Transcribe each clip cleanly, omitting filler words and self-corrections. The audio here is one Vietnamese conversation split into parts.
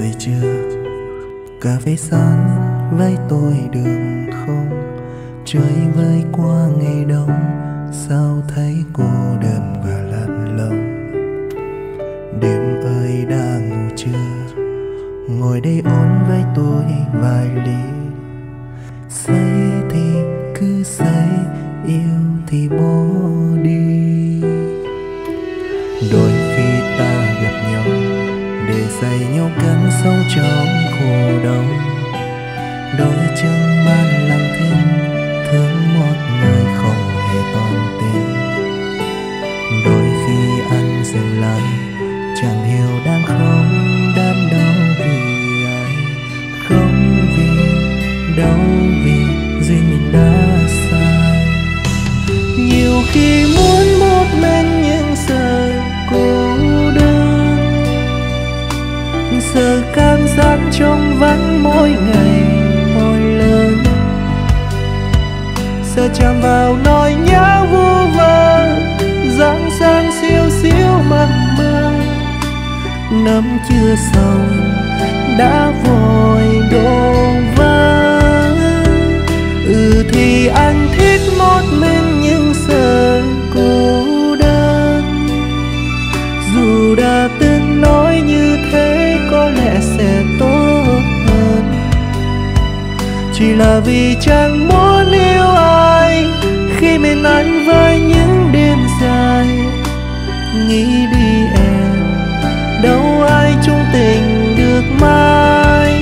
dậy chưa? Cà phê sáng với tôi đường không, chơi với qua ngày đông, sao thấy cô đơn và lạnh lòng. Đêm ơi đã ngủ chưa? Ngồi đây ôn với tôi vài ly. Say thì cứ say, yêu thì bỏ đi. Đôi khi ta gặp nhau để dạy nhau cắn sâu trong khổ đau. Đôi chân man lặng thinh thương một người không hề toàn tình. Đôi khi anh dừng lại chẳng hiểu đang khóc đang đau vì ai, không vì đau vì duy mình đã sai. Nhiều khi muốn một mình nhưng giờ cô đơn, giờ cảm giác trong vắng mỗi ngày mỗi lớn. Giờ chạm vào nỗi nhớ vô vơ, dáng dáng siêu siêu mặn mơ. Năm chưa xong đã vội đổ vỡ. Ừ thì anh thích một mình nhưng giờ cô đơn. Dù đã từng nói như thế có lẽ sẽ tốt hơn, chỉ là vì chẳng muốn yêu ai khi mình anh với những đêm dài. Nghĩ đi em, đâu ai chung tình được mãi.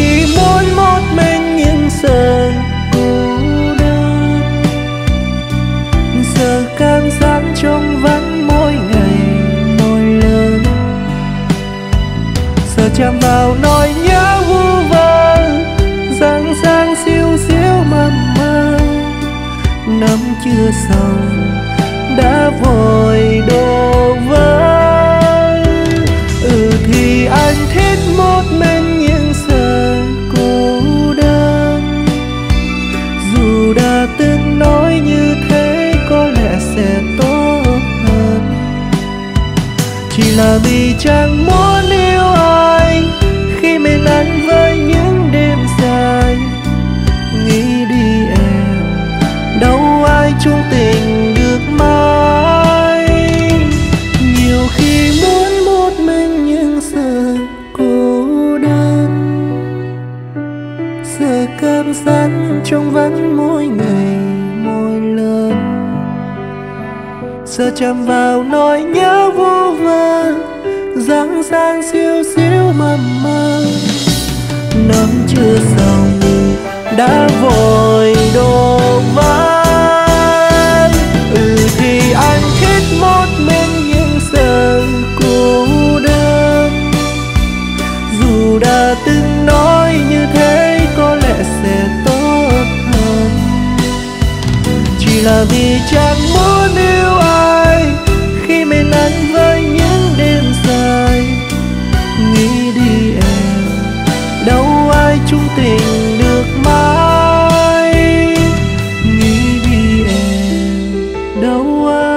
Khi muốn một mình nhưng giờ cô đơn, giờ cảm giác trong vắng mỗi ngày mỗi lớn. Giờ chạm vào nỗi nhớ vu vơ, dáng dáng siêu siêu mầm mơ. Năm chưa xong đã vội đổ vỡ. Ừ thì anh thích một mình, từng nói như thế có lẽ sẽ tốt hơn, chỉ là vì chẳng muốn yêu ai khi mình ăn với những đêm dài. Nghĩ đi em, đâu ai chung tình được mãi. Nhiều khi muốn một mình nhưng giờ cô đơn, giờ cảm giác trong vắng mỗi ngày mỗi lớn. Giờ chạm vào nỗi nhớ vô vơ, dáng dáng siêu siêu mầm mơ. Năm chưa xong đã vội đổ vỡ. Ừ thì anh thích một mình nhưng giờ cô đơn. Dù đã từng nói như thế có lẽ sẽ tốt, là vì chẳng muốn yêu ai khi mình ăn với những đêm dài. Nghĩ đi em, đâu ai chung tình được mãi. Nghĩ đi em, đâu ai